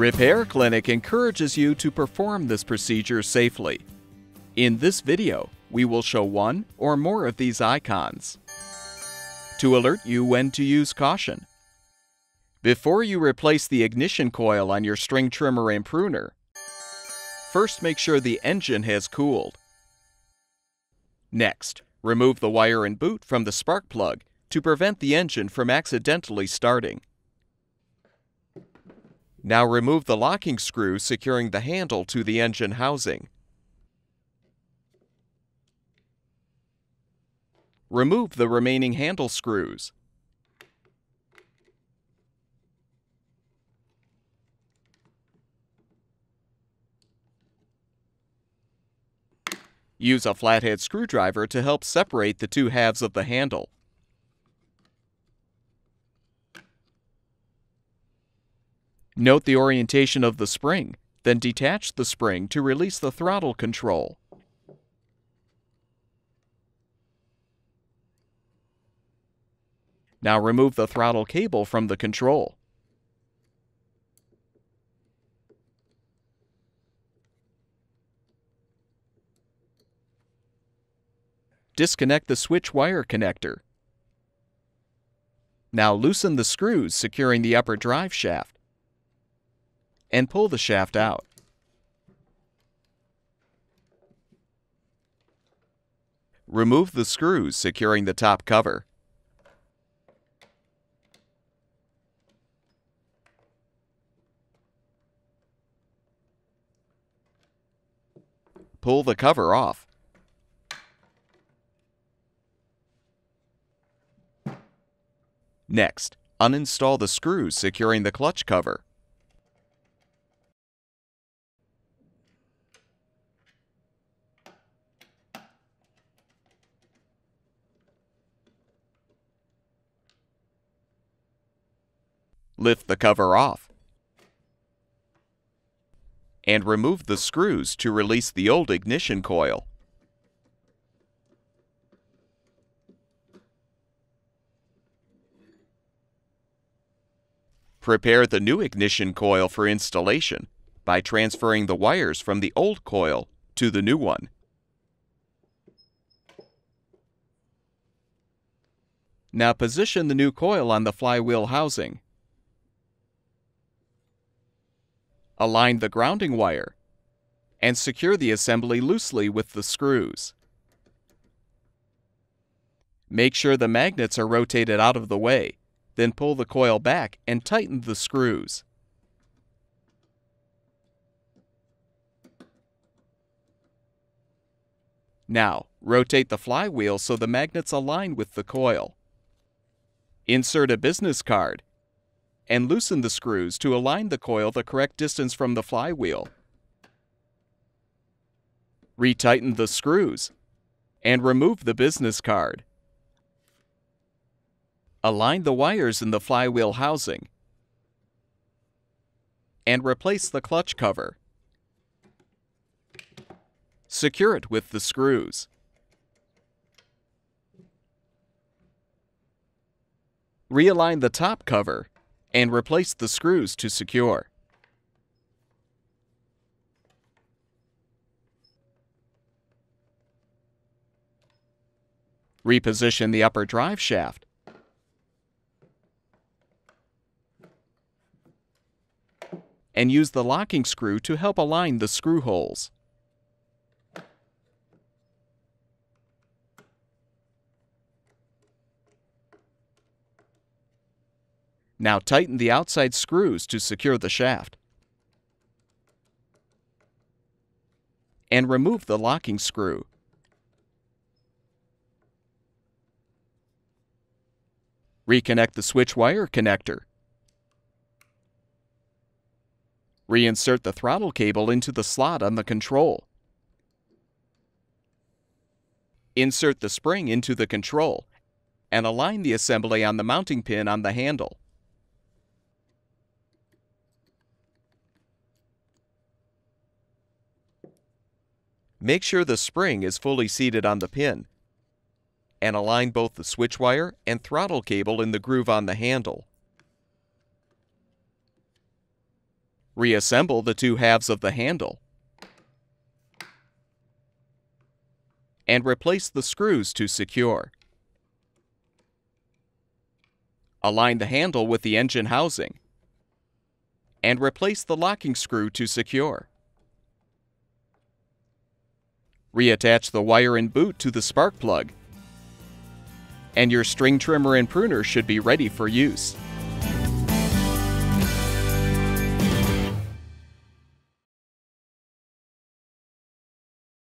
Repair Clinic encourages you to perform this procedure safely. In this video, we will show one or more of these icons to alert you when to use caution. Before you replace the ignition coil on your string trimmer and pruner, first make sure the engine has cooled. Next, remove the wire and boot from the spark plug to prevent the engine from accidentally starting. Now remove the locking screw securing the handle to the engine housing. Remove the remaining handle screws. Use a flathead screwdriver to help separate the two halves of the handle. Note the orientation of the spring, then detach the spring to release the throttle control. Now remove the throttle cable from the control. Disconnect the switch wire connector. Now loosen the screws securing the upper drive shaft and pull the shaft out. Remove the screws securing the top cover. Pull the cover off. Next, uninstall the screws securing the clutch cover. Lift the cover off and remove the screws to release the old ignition coil. Prepare the new ignition coil for installation by transferring the wires from the old coil to the new one. Now position the new coil on the flywheel housing. Align the grounding wire and secure the assembly loosely with the screws. Make sure the magnets are rotated out of the way. Then pull the coil back and tighten the screws. Now, rotate the flywheel so the magnets align with the coil. Insert a business card and loosen the screws to align the coil the correct distance from the flywheel. Retighten the screws and remove the business card. Align the wires in the flywheel housing and replace the clutch cover. Secure it with the screws. Realign the top cover and replace the screws to secure. Reposition the upper drive shaft and use the locking screw to help align the screw holes. Now tighten the outside screws to secure the shaft and remove the locking screw. Reconnect the switch wire connector. Reinsert the throttle cable into the slot on the control. Insert the spring into the control and align the assembly on the mounting pin on the handle. Make sure the spring is fully seated on the pin and align both the switch wire and throttle cable in the groove on the handle. Reassemble the two halves of the handle and replace the screws to secure. Align the handle with the engine housing and replace the locking screw to secure. Reattach the wire and boot to the spark plug, and your string trimmer and pruner should be ready for use.